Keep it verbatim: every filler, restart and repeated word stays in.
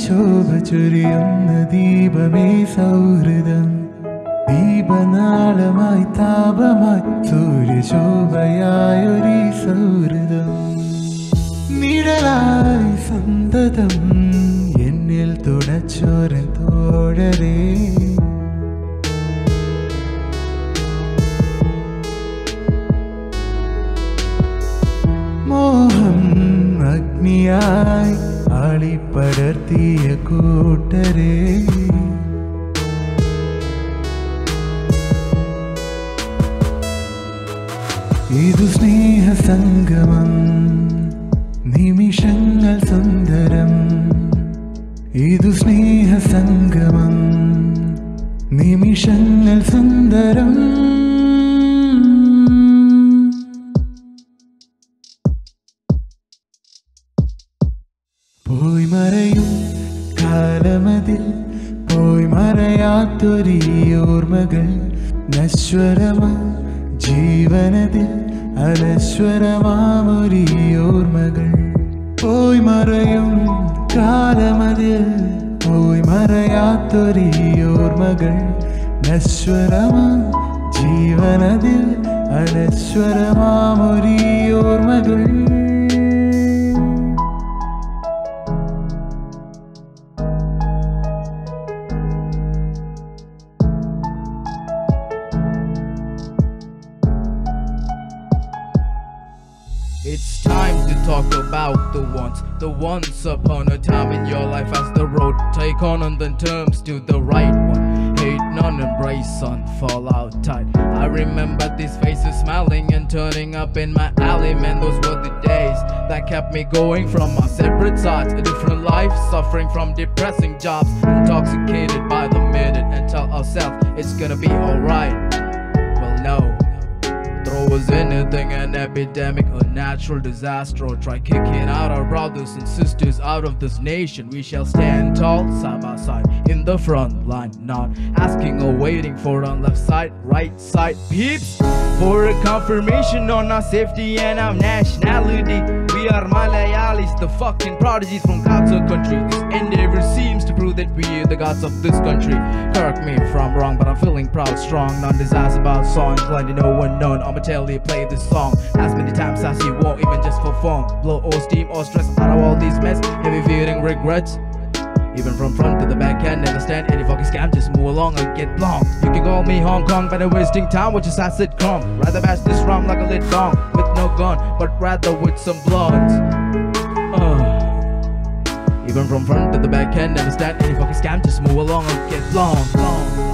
ശോഭ ചൊരിയുന്ന ദീപമേ സൗഹൃദം, ദീപനാളമായി താപമായി സൂര്യശോഭയായൊരു സൗഹൃദം, നിഴലായി സന്തതം എന്നിൽ തുടച്ചോരൻ തോഴരേ. മോഹം അഗ്നിയായി ആളിപ്പടർത്തിയ കൂട്ടരേ, ഇതു സ്നേഹസംഗമം, നിമിഷങ്ങൾ സുന്ദരം, ഇതു സ്നേഹസംഗമം, നിമിഷങ്ങൾ സുന്ദരം. പോയി മറയും കാലമതിൽ, പോയി മറയാത്തൊരു ഓർമ്മകൾ, നശ്വരമാ ജീവനതിൽ അനശ്വരമാമൊരു ഓർമ്മകൾ. പോയി മറയും കാലമതിൽ, പോയി മറയാത്തൊരു ഓർമ്മകൾ, നശ്വരമാ ജീവനതിൽ അനശ്വരമാമൊരു ഓർമ്മകൾ. It's time to talk about the once, the once upon a time in your life as the road take on and then turns to the right one. Hate none, embrace none, fall out tight. I remember these faces smiling and turning up in my alley. Man, those were the days that kept me going from my separate sides. A different life, suffering from depressing jobs, intoxicated by the minute and tell ourselves it's gonna be alright. Well, no. Throw us anything, an epidemic, a natural disaster, or try kicking out our brothers and sisters out of this nation. We shall stand tall, side by side, in the front line, not asking or waiting for on left side, right side, peeps, for a confirmation on our safety and our nationality. We are Malayalis, the fucking prodigies from God's country. This endeavor seems to prove that we are the gods of this country. Correct me if I'm wrong, but I'm feeling proud, strong, non-disaster about songs, plenty no one known. I'ma tell you, play this song as many times as you want, even just for fun. Blow or steam or stress out of all these mess, heavy feeling regrets, even from front to the back end. Never stand any fucking scam, just move along and get blown. You can call me Hong Kong, better wasting time with just a sitcom. Rather bash this rum like a lit dong, with no gun, but rather with some blunts. uh. Even from front to the back end, never stand any fucking scam, just move along and get blown, blown.